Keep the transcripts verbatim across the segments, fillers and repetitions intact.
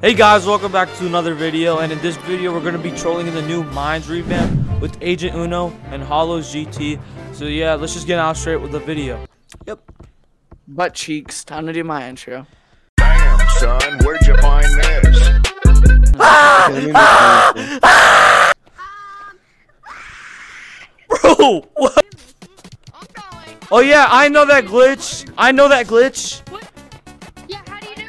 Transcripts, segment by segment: Hey guys, welcome back to another video, and in this video we're going to be trolling in the new Minds revamp with Agent Uno and Hollows G T. So yeah, let's just get out straight with the video. Yep. Butt cheeks, time to do my intro. Damn son, where'd you find this? Bro, what? I'm going. Oh yeah, I know that glitch. I know that glitch. What? Yeah, how do you do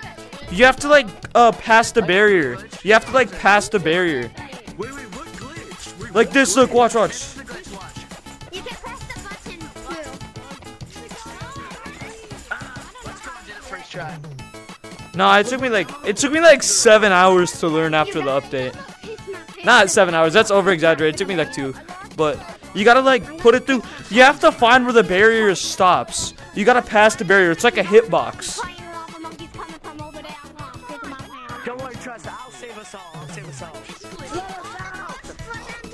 it? You have to like Uh, past the barrier. You have to like pass the barrier. Like this. Look, watch, watch. You can press the button too. Nah, it took me like it took me like seven hours to learn after the update. Not seven hours. That's over exaggerated. It took me like two, but you gotta like put it through. You have to find where the barrier stops. You gotta pass the barrier. It's like a hitbox.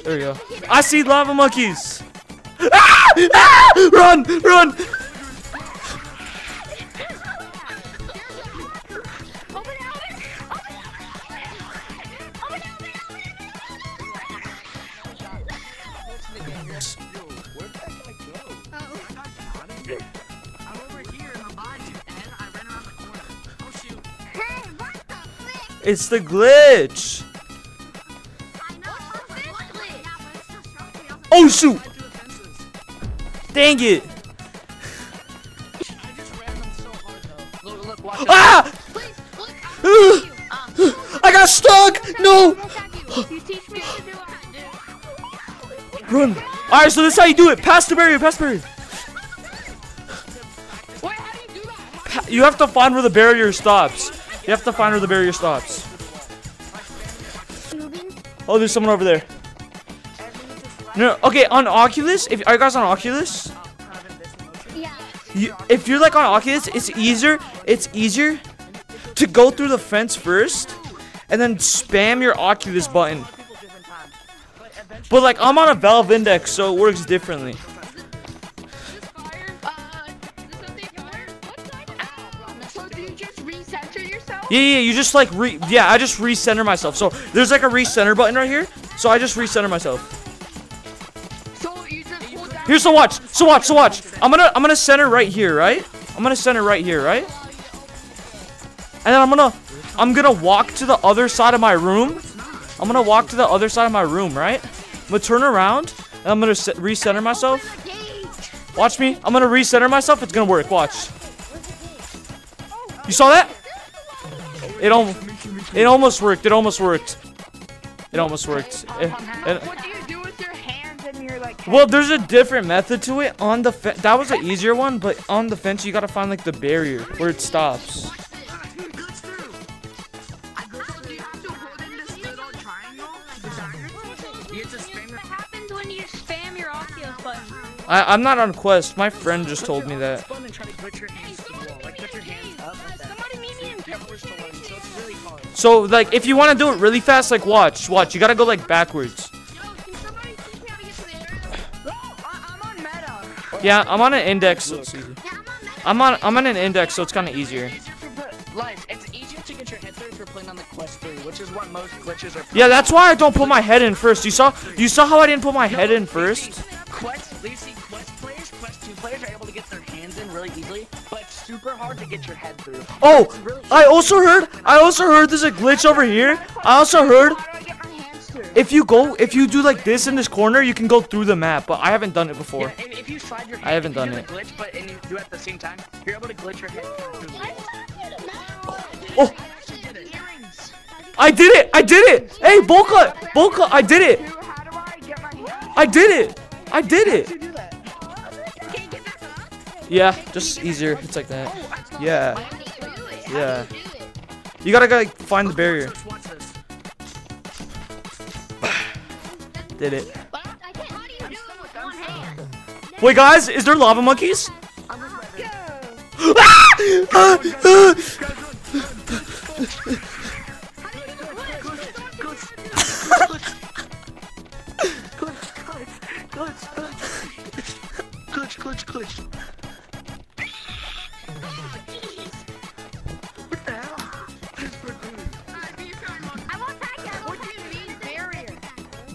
There we go. I see lava monkeys. Ah! Ah! Run! Run! It's the glitch. Oh shoot! Dang it! Ah! I got stuck! No! Run! Alright, so this is how you do it. Pass the barrier, pass the barrier. Pa you have to find where the barrier stops. You have to find where the barrier stops. Oh, there's someone over there. No, okay, on Oculus, if are you guys on Oculus? Yeah. You, if you're like on Oculus, it's easier, it's easier to go through the fence first and then spam your Oculus button. But like I'm on a Valve Index, so it works differently. Yeah, yeah, you just like re yeah, I just recenter myself. So there's like a recenter button right here. So I just recenter myself. Here's the watch. So watch. So watch. I'm gonna. I'm gonna center right here, right? I'm gonna center right here, right? And then I'm gonna. I'm gonna walk to the other side of my room. I'm gonna walk to the other side of my room, right? I'm gonna turn around and I'm gonna recenter myself. Watch me. I'm gonna recenter myself. It's gonna work. Watch. You saw that? It almost. It almost worked. It almost worked. It almost worked. It, it, Well, there's a different method to it. On the fence, that was an easier one, but on the fence, you gotta find like the barrier where it stops. I I'm not on Quest. My friend just told me that. So like, if you want to do it really fast, like watch, watch. You gotta go like backwards. Yeah, I'm on an index, so it's easy. I'm on I'm on an index, so it's kind of easier. Yeah, that's why I don't put my head in first. You saw you saw how I didn't put my head in first? Quest, we see Quest players, Quest two players are able to get their hands in really easily, but it's super hard to get your head through. Oh, I also heard I also heard there's a glitch over here. I also heard if you go, if you do like this in this corner, you can go through the map, but I haven't done it before. Yeah, if you slide your hand, I haven't done it. Glitch, but, and you do it at the same time, you're able to glitch your head. Oh! I did it! I did it! Hey, bowl cut! Bowl cut! I did it! I did it! I did it! Yeah, just easier. It's like that. Yeah. Yeah. You gotta, like, find the barrier. Did it. Wait guys, is there lava monkeys?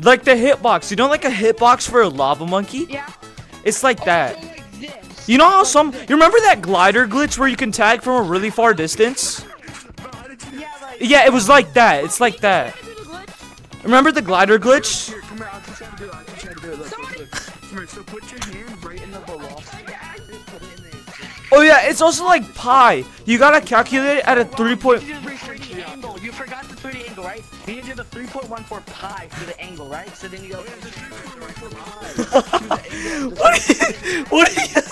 Like the hitbox. You know, like a hitbox for a lava monkey? Yeah. It's like that. Also like this. You know how some... You remember that glider glitch where you can tag from a really far distance? Yeah, like, yeah, it was like that. It's like that. Remember the glider glitch? Here, come here. I'll just have to do it. I'll just have to do it. Look, look, look. Come here. So put your hand right in the velocity. Oh, yeah. It's also like pi. You gotta calculate it at a three point... You forgot the three D angle, right? You need to do the three point one four pi for the angle, right? So then you go... What are you... What are you...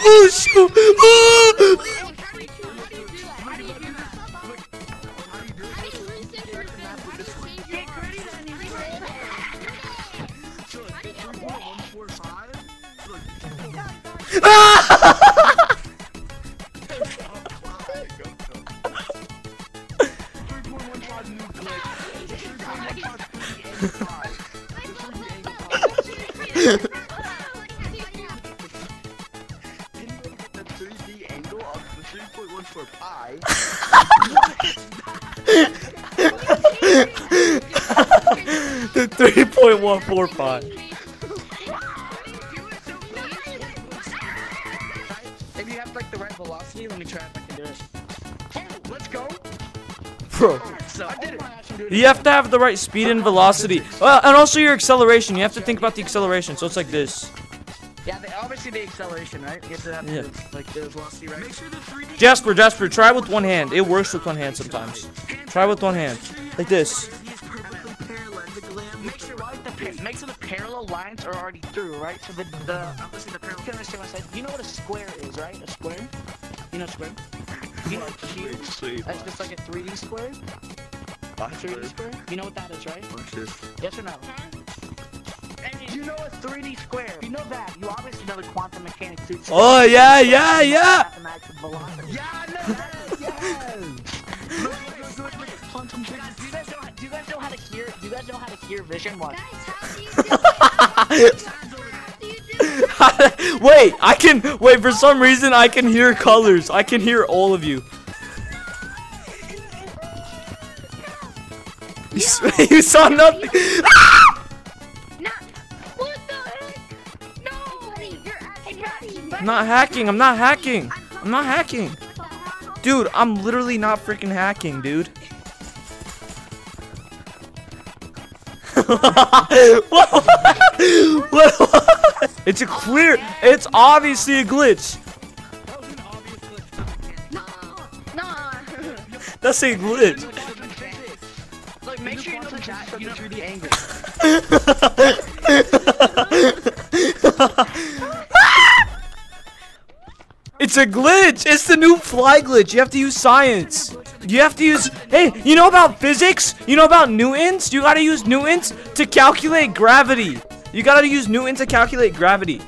Oh, shoot! Oh! The three point one four five. If you have like the right velocity, let me try if I can do it. Oh, let's go, bro. So I did it. You have to have the right speed and velocity. Well, and also your acceleration. You have to think about the acceleration. So it's like this. Yeah, they, obviously the acceleration, right? You have to have yeah. the, like the velocity, right? Make sure the three D Jasper, Jasper, try with one hand. It works with one hand sometimes. Try with one hand, like this. Make sure, right, the make sure the parallel lines are already through, right? So the the obviously the parallel. You can understand what I said. You know what a square is, right? A square. You know square. You know a cube. That's just like a three D square. three D square. You know what that is, right? Yes or no? You know a three D square. You know that. You obviously know the quantum mechanics too. Oh yeah, yeah, yeah. Yeah, I know that. Yes. Quantum mechanics. Do you guys know? Do you guys know how to hear? Do you guys know how to hear vision? One. Guys, how do you do it? How do you do it? Wait, I can. Wait, for some reason I can hear colors. I can hear all of you. You, you saw nothing. I'm not hacking. I'm not hacking. I'm not hacking. Dude, I'm literally not freaking hacking, dude. What? What? What? It's a clear. It's obviously a glitch. That's a glitch. Look, make sure you know the chat. You know the angle. It's a glitch! It's the new fly glitch! You have to use science! You have to use- Hey, you know about physics? You know about Newtons? You gotta use Newtons to calculate gravity! You gotta use Newtons to calculate gravity.